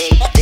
shake.